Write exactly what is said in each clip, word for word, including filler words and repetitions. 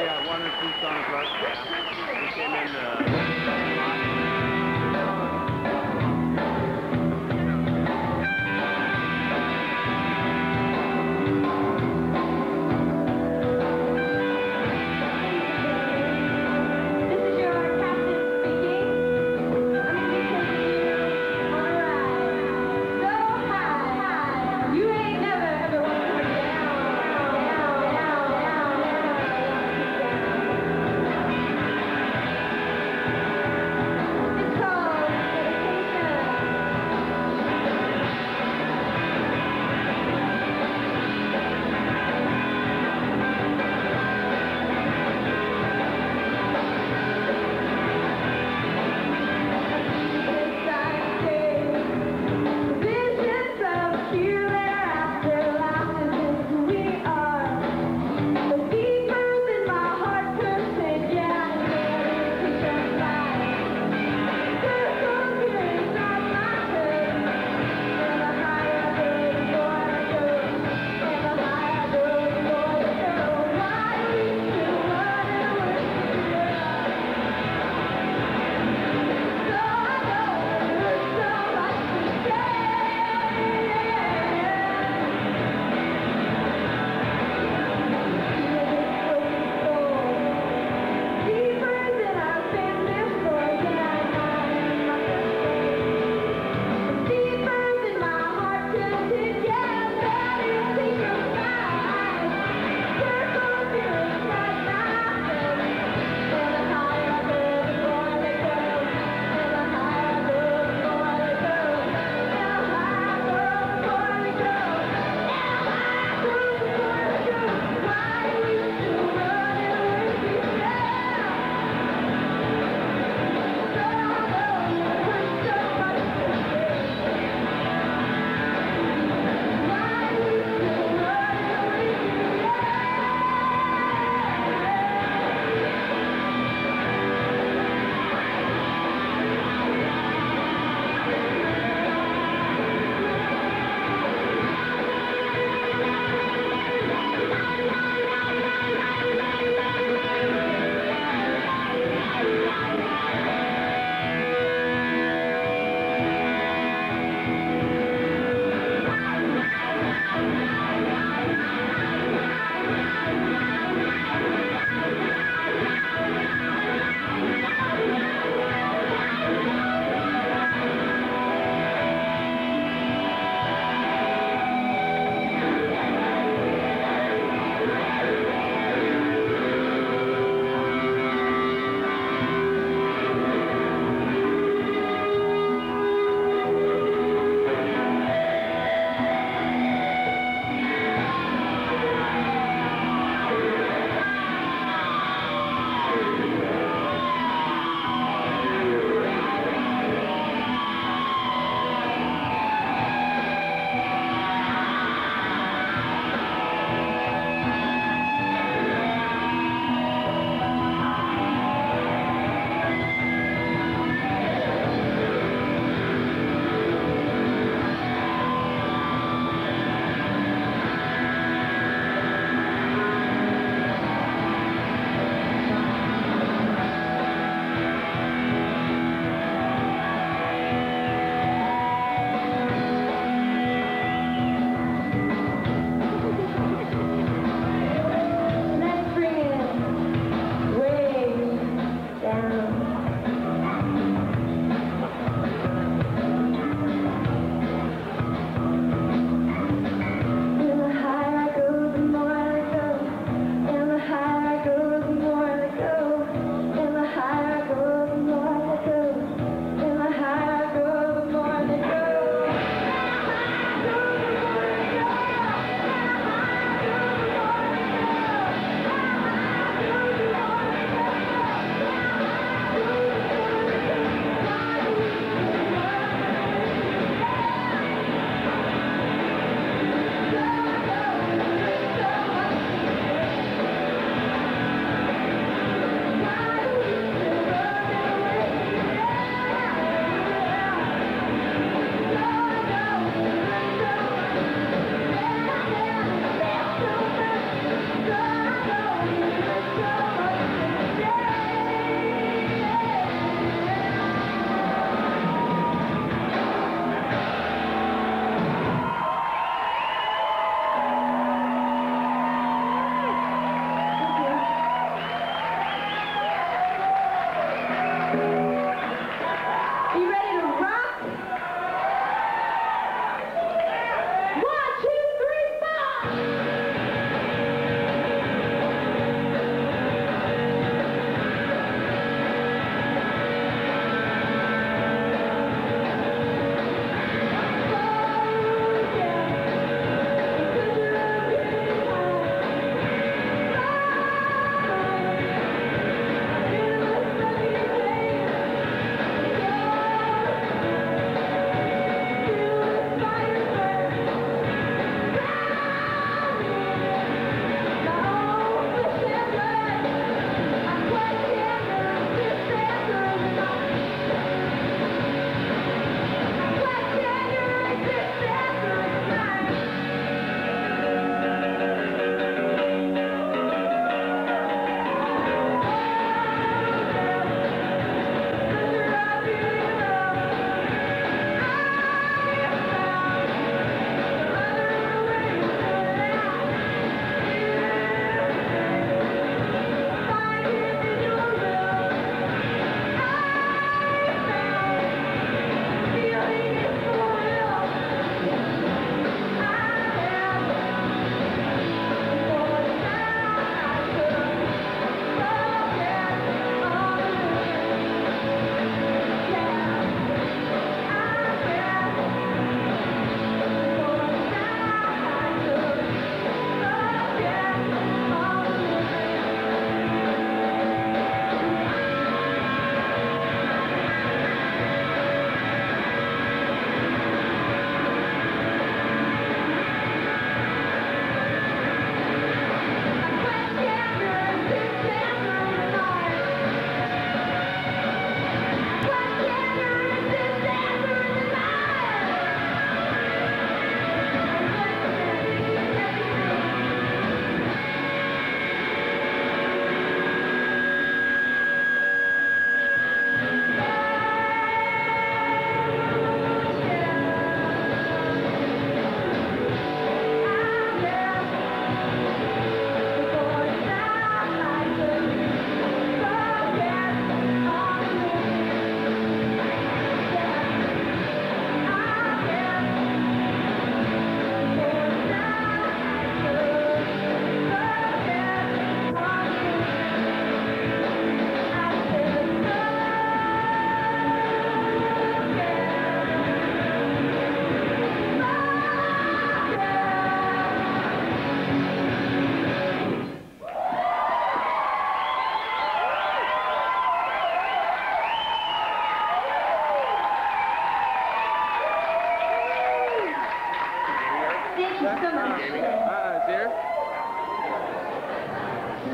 play uh, one or two songs last year. We came in uh,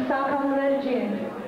Santa Maria.